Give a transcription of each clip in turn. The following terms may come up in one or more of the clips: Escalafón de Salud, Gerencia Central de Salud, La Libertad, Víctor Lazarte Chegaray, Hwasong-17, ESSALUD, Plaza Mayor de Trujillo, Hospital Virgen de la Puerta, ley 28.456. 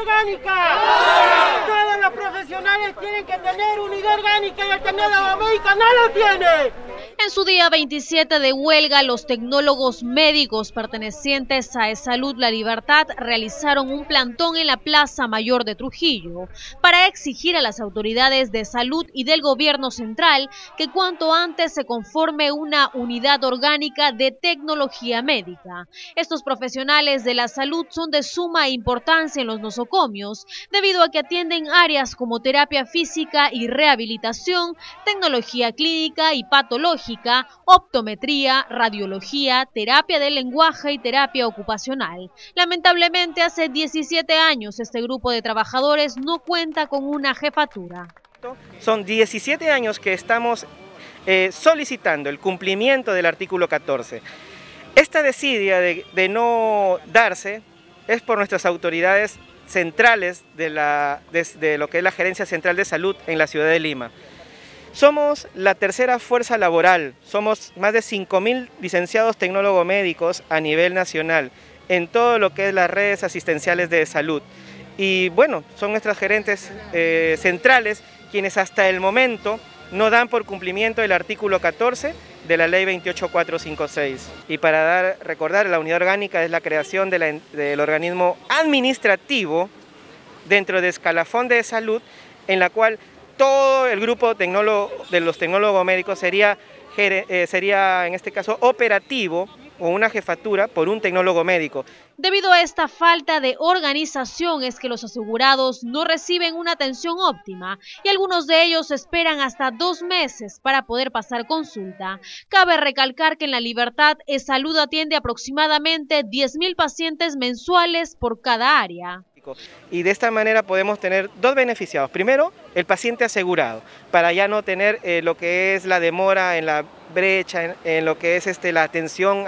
orgánica. Todos los profesionales tienen que tener unidad orgánica y al tener la médica no lo tiene. En su día 27 de huelga, los tecnólogos médicos pertenecientes a ESSALUD La Libertad realizaron un plantón en la Plaza Mayor de Trujillo para exigir a las autoridades de salud y del gobierno central que cuanto antes se conforme una unidad orgánica de tecnología médica. Estos profesionales de la salud son de suma importancia en los nosocomios, debido a que atienden áreas como terapia física y rehabilitación, tecnología clínica y patológica, optometría, radiología, terapia del lenguaje y terapia ocupacional. Lamentablemente, hace 17 años este grupo de trabajadores no cuenta con una jefatura. Son 17 años que estamos solicitando el cumplimiento del artículo 14. Esta desidia de no darse es por nuestras autoridades centrales de lo que es la Gerencia Central de Salud en la ciudad de Lima. Somos la tercera fuerza laboral, somos más de 5.000 licenciados tecnólogos médicos a nivel nacional en todo lo que es las redes asistenciales de salud. Y bueno, son nuestras gerentes centrales quienes hasta el momento no dan por cumplimiento el artículo 14 de la ley 28.456. Y para recordar, la unidad orgánica es la creación del organismo administrativo dentro de Escalafón de Salud, en la cual todo el grupo de los tecnólogos médicos sería en este caso operativo o una jefatura por un tecnólogo médico. Debido a esta falta de organización es que los asegurados no reciben una atención óptima y algunos de ellos esperan hasta 2 meses para poder pasar consulta. Cabe recalcar que en La Libertad ESSALUD atiende aproximadamente 10.000 pacientes mensuales por cada área. Y de esta manera podemos tener 2 beneficiados. Primero, el paciente asegurado, para ya no tener lo que es la demora en la brecha, en lo que es la atención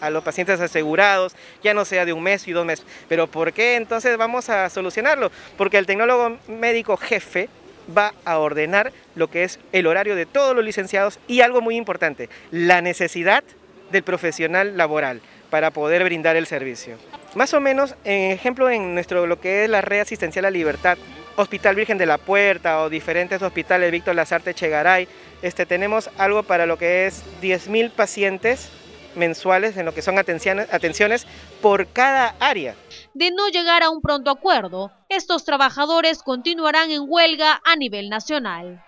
a los pacientes asegurados, ya no sea de 1 mes y 2 meses. Pero ¿por qué entonces vamos a solucionarlo? Porque el tecnólogo médico jefe va a ordenar lo que es el horario de todos los licenciados y algo muy importante, la necesidad del profesional laboral para poder brindar el servicio. Más o menos, en ejemplo, en lo que es la red asistencial a Libertad, Hospital Virgen de la Puerta o diferentes hospitales, Víctor Lazarte Chegaray, tenemos algo para lo que es 10.000 pacientes mensuales en lo que son atenciones por cada área. De no llegar a un pronto acuerdo, estos trabajadores continuarán en huelga a nivel nacional.